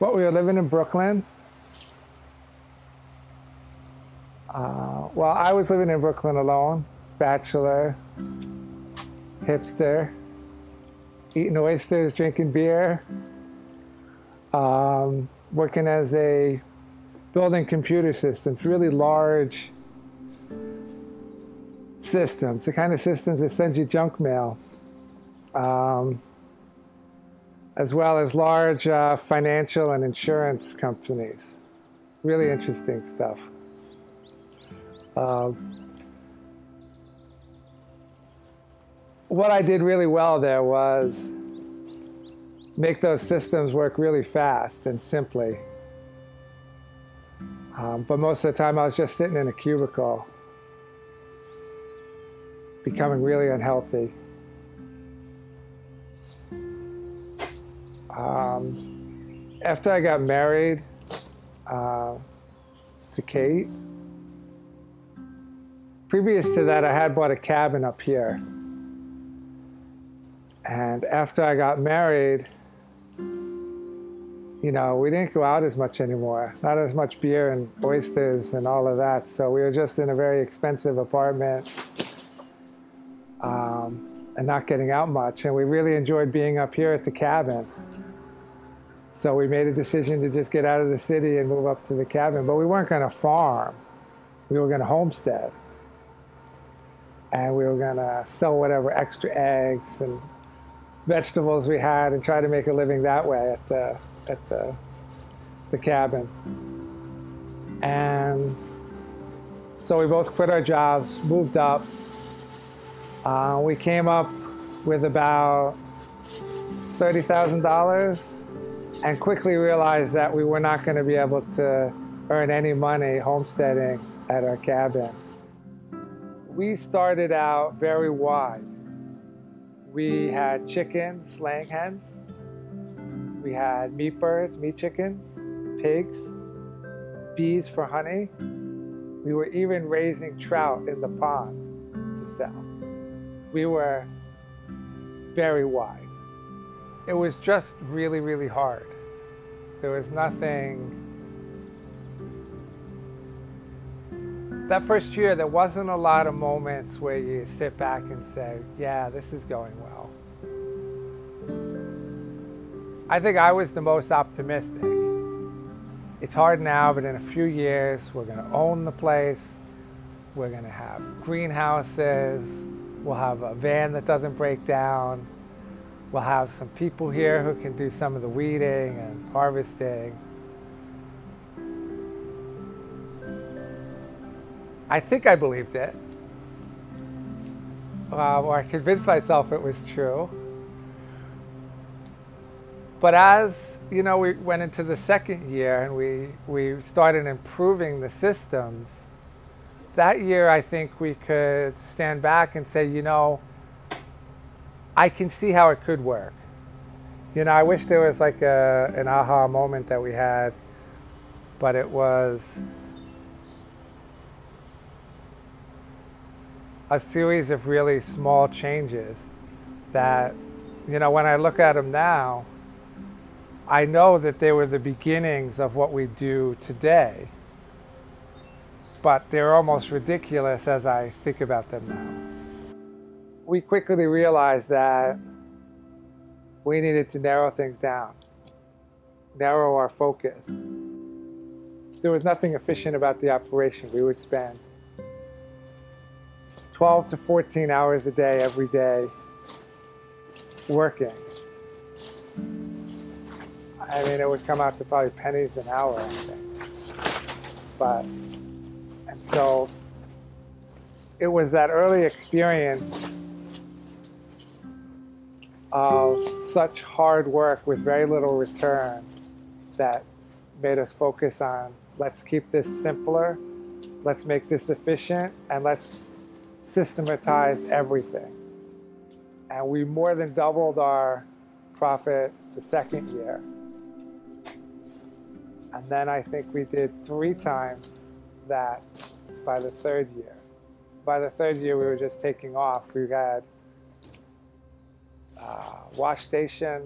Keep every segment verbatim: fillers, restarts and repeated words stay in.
Well, we were living in Brooklyn. Uh, well, I was living in Brooklyn alone, bachelor, hipster, eating oysters, drinking beer, um, working as a building computer systems, really large systems, the kind of systems that send you junk mail, um, as well as large uh, financial and insurance companies. Really interesting stuff. Uh, what I did really well there was make those systems work really fast and simply. Um, but most of the time I was just sitting in a cubicle, becoming really unhealthy. Um, after I got married uh, to Kate, previous to that, I had bought a cabin up here. And after I got married, you know, we didn't go out as much anymore. Not as much beer and oysters and all of that. So we were just in a very expensive apartment um, and not getting out much. And we really enjoyed being up here at the cabin. So we made a decision to just get out of the city and move up to the cabin. But we weren't going to farm. We were going to homestead. And we were gonna sell whatever extra eggs and vegetables we had and try to make a living that way at the, at the, the cabin. And so we both quit our jobs, moved up. Uh, we came up with about thirty thousand dollars and quickly realized that we were not gonna be able to earn any money homesteading at our cabin. We started out very wide. We had chickens, laying hens. We had meat birds, meat chickens, pigs, bees for honey. We were even raising trout in the pond to sell. We were very wide. It was just really, really hard. There was nothing. That first year, there wasn't a lot of moments where you sit back and say, yeah, this is going well. I think I was the most optimistic. It's hard now, but in a few years, we're gonna own the place. We're gonna have greenhouses. We'll have a van that doesn't break down. We'll have some people here who can do some of the weeding and harvesting. I think I believed it, um, or I convinced myself it was true. But as, you know, we went into the second year and we, we started improving the systems, that year I think we could stand back and say, you know, I can see how it could work. You know, I wish there was like a, an aha moment that we had, but it was a series of really small changes that, you know, when I look at them now, I know that they were the beginnings of what we do today, but they're almost ridiculous as I think about them now. We quickly realized that we needed to narrow things down, narrow our focus. There was nothing efficient about the operation. We would spend twelve to fourteen hours a day, every day, working. I mean, it would come out to probably pennies an hour, I think. But, and so, it was that early experience of such hard work with very little return that made us focus on, let's keep this simpler, let's make this efficient, and let's systematize everything. And we more than doubled our profit the second year. And then I think we did three times that by the third year. By the third year, we were just taking off. We had uh, wash station,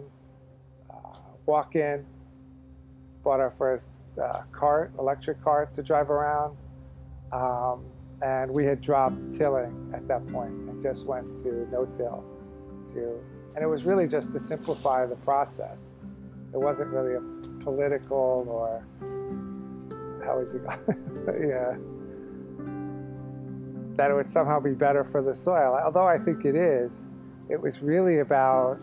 uh, walk-in, bought our first uh, cart, electric cart to drive around. Um, and we had dropped tilling at that point and just went to no-till. To, and it was really just to simplify the process. It wasn't really a political or how would you, yeah, that it would somehow be better for the soil. Although I think it is, it was really about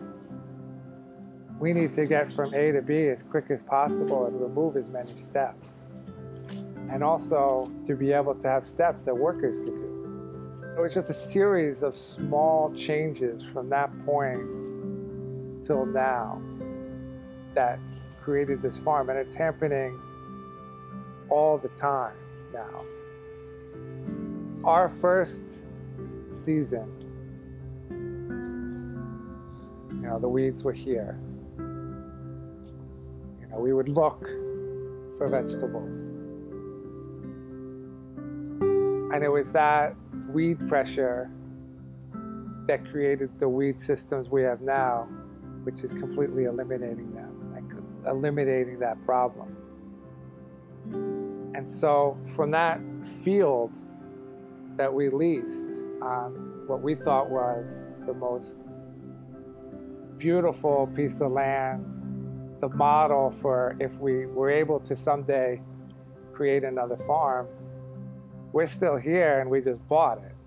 we need to get from A to B as quick as possible and remove as many steps. And also to be able to have steps that workers could do. It was just a series of small changes from that point till now that created this farm, and it's happening all the time now. Our first season, you know, the weeds were here. You know, we would look for vegetables. And it was that weed pressure that created the weed systems we have now, which is completely eliminating them, and eliminating that problem. And so from that field that we leased on what we thought was the most beautiful piece of land, the model for if we were able to someday create another farm, we're still here and we just bought it.